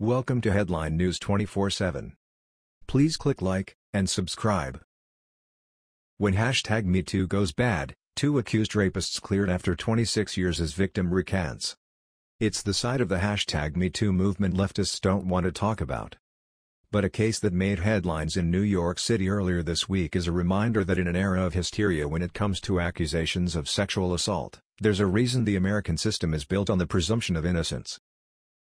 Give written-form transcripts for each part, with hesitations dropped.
Welcome to Headline News 24/7. Please click like and subscribe. When #MeToo goes bad, two accused rapists cleared after 26 years as victim recants. It's the side of the #MeToo movement leftists don't want to talk about. But a case that made headlines in New York City earlier this week is a reminder that in an era of hysteria when it comes to accusations of sexual assault, there's a reason the American system is built on the presumption of innocence.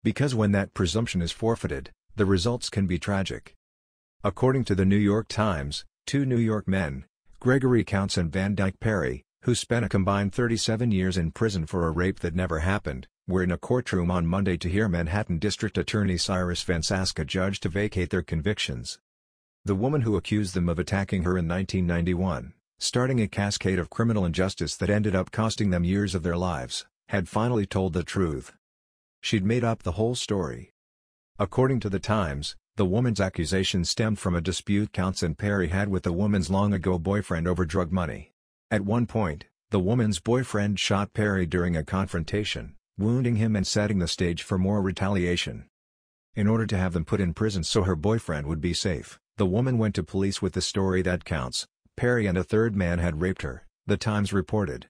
Because when that presumption is forfeited, the results can be tragic. According to the New York Times, two New York men, Gregory Counts and Van Dyke Perry, who spent a combined 37 years in prison for a rape that never happened, were in a courtroom on Monday to hear Manhattan District Attorney Cyrus Vance ask a judge to vacate their convictions. The woman who accused them of attacking her in 1991, starting a cascade of criminal injustice that ended up costing them years of their lives, had finally told the truth. She'd made up the whole story. According to the Times, the woman's accusation stemmed from a dispute Counts and Perry had with the woman's long-ago boyfriend over drug money. At one point, the woman's boyfriend shot Perry during a confrontation, wounding him and setting the stage for more retaliation. In order to have them put in prison so her boyfriend would be safe, the woman went to police with the story that Counts, Perry and a third man had raped her, the Times reported.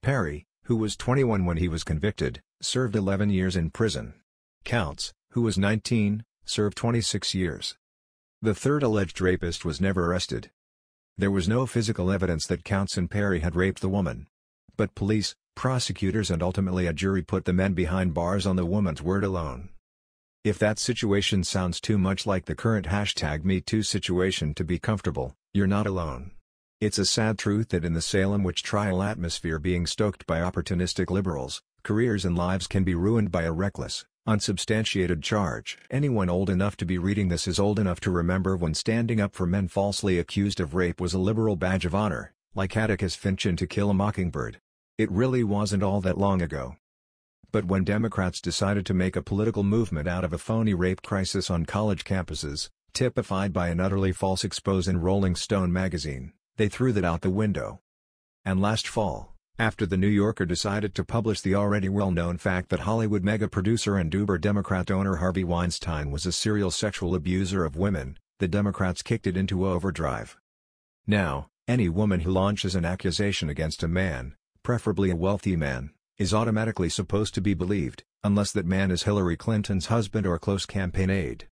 Perry, who was 21 when he was convicted, served 11 years in prison. Counts, who was 19, served 26 years. The third alleged rapist was never arrested. There was no physical evidence that Counts and Perry had raped the woman. But police, prosecutors and ultimately a jury put the men behind bars on the woman's word alone. If that situation sounds too much like the current #MeToo situation to be comfortable, you're not alone. It's a sad truth that in the Salem witch trial atmosphere being stoked by opportunistic liberals, careers and lives can be ruined by a reckless, unsubstantiated charge. Anyone old enough to be reading this is old enough to remember when standing up for men falsely accused of rape was a liberal badge of honor, like Atticus Finch in To Kill a Mockingbird. It really wasn't all that long ago. But when Democrats decided to make a political movement out of a phony rape crisis on college campuses, typified by an utterly false expose in Rolling Stone magazine, they threw that out the window. And last fall, after the New Yorker decided to publish the already well-known fact that Hollywood mega-producer and Uber Democrat owner Harvey Weinstein was a serial sexual abuser of women, the Democrats kicked it into overdrive. Now, any woman who launches an accusation against a man, preferably a wealthy man, is automatically supposed to be believed, unless that man is Hillary Clinton's husband or close campaign aide.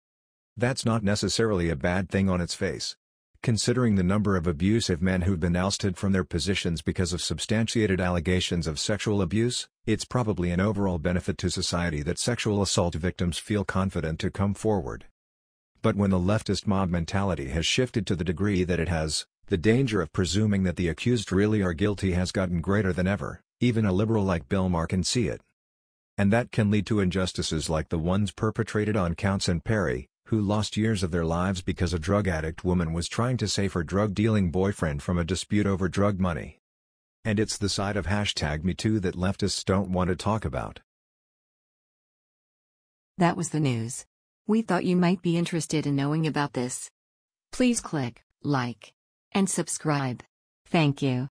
That's not necessarily a bad thing on its face. Considering the number of abusive men who've been ousted from their positions because of substantiated allegations of sexual abuse, it's probably an overall benefit to society that sexual assault victims feel confident to come forward. But when the leftist mob mentality has shifted to the degree that it has, the danger of presuming that the accused really are guilty has gotten greater than ever. Even a liberal like Bill Maher can see it. And that can lead to injustices like the ones perpetrated on Counts and Perry, who lost years of their lives because a drug addict woman was trying to save her drug-dealing boyfriend from a dispute over drug money. And it's the side of #MeToo that leftists don't want to talk about. That was the news. We thought you might be interested in knowing about this. Please click like and subscribe. Thank you.